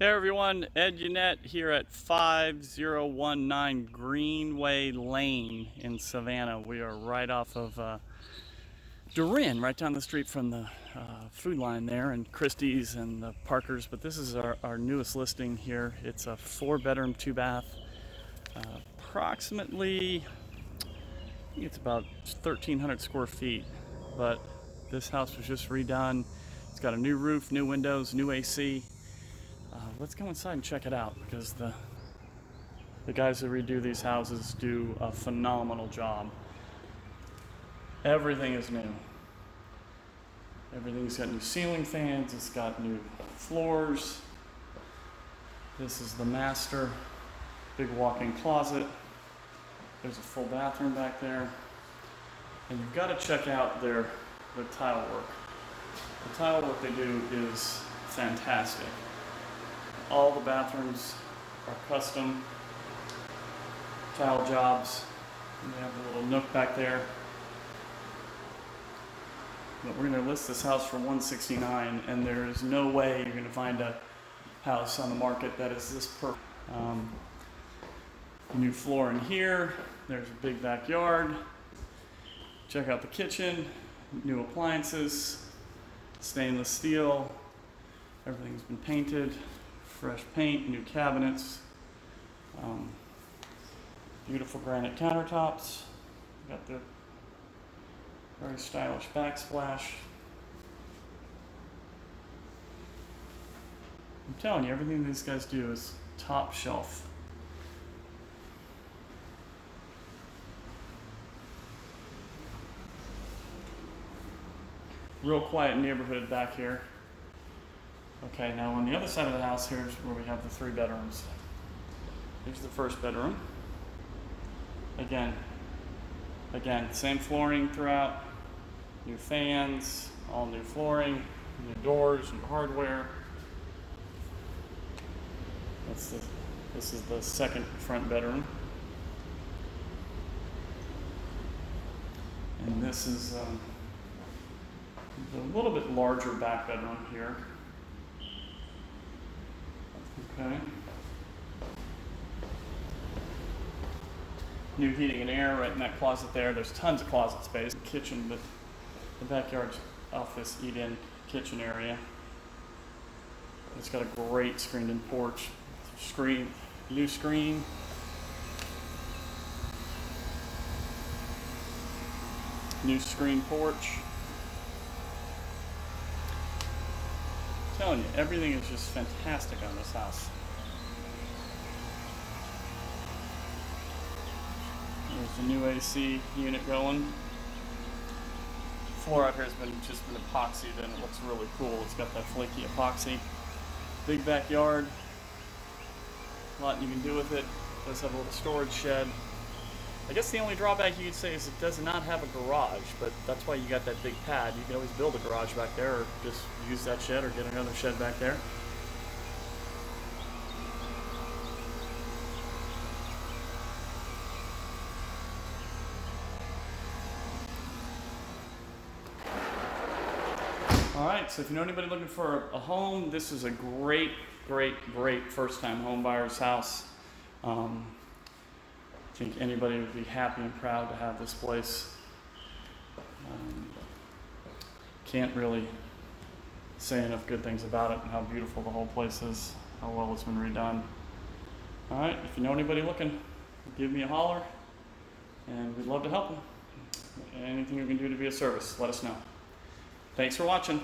Hey everyone, Ed Yannett here at 5019 Greenway Lane in Savannah. We are right off of Durin, right down the street from the food line there and Christie's and the Parkers, but this is our newest listing here. It's a 4-bedroom, 2-bath, approximately, I think it's about 1,300 square feet, but this house was just redone. It's got a new roof, new windows, new AC. Let's go inside and check it out, because the guys who redo these houses do a phenomenal job. Everything is new. Everything's got new ceiling fans, it's got new floors. This is the master, big walk-in closet. There's a full bathroom back there. And you've got to check out their tile work. The tile work they do is fantastic. All the bathrooms are custom tile jobs. And they have a little nook back there. But we're going to list this house for $169,000, and there is no way you're going to find a house on the market that is this perfect. New floor in here. There's a big backyard. Check out the kitchen. New appliances. Stainless steel. Everything's been painted. Fresh paint, new cabinets, beautiful granite countertops. Got the very stylish backsplash. I'm telling you, everything these guys do is top shelf. Real quiet neighborhood back here. Okay, now on the other side of the house, here's where we have the 3 bedrooms. Here's the first bedroom. Again, same flooring throughout. New fans, all new flooring, new doors, new hardware. This is the second front bedroom. And this is a little bit larger back bedroom here. Okay. New heating and air right in that closet there. There's tons of closet space. Kitchen, but the backyard's office, eat-in kitchen area. It's got a great screened-in porch. New screen. New screen porch. I'm telling you, everything is just fantastic on this house. There's the new AC unit going. The floor out here has just been epoxied, and it looks really cool. It's got that flaky epoxy. Big backyard. A lot you can do with it. It does have a little storage shed. I guess the only drawback you could say is it does not have a garage, but that's why you got that big pad. You can always build a garage back there, or just use that shed, or get another shed back there. All right, so if you know anybody looking for a home, this is a great, great, great first-time home buyer's house. I think anybody would be happy and proud to have this place. Can't really say enough good things about it and how beautiful the whole place is, how well it's been redone. All right, if you know anybody looking, give me a holler, and we'd love to help them. Anything we can do to be of service, let us know. Thanks for watching.